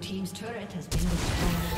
Team's turret has been destroyed.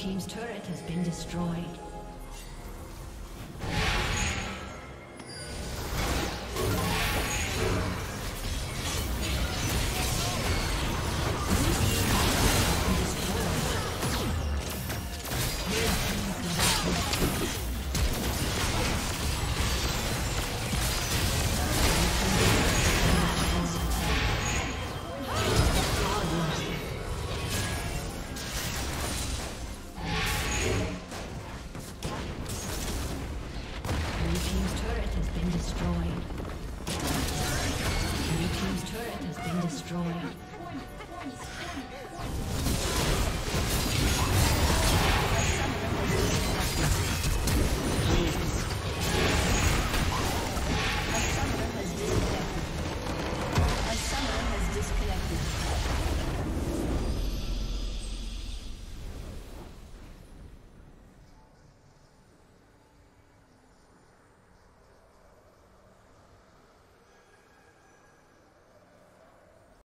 team's turret has been destroyed. Blue team's turret has been destroyed.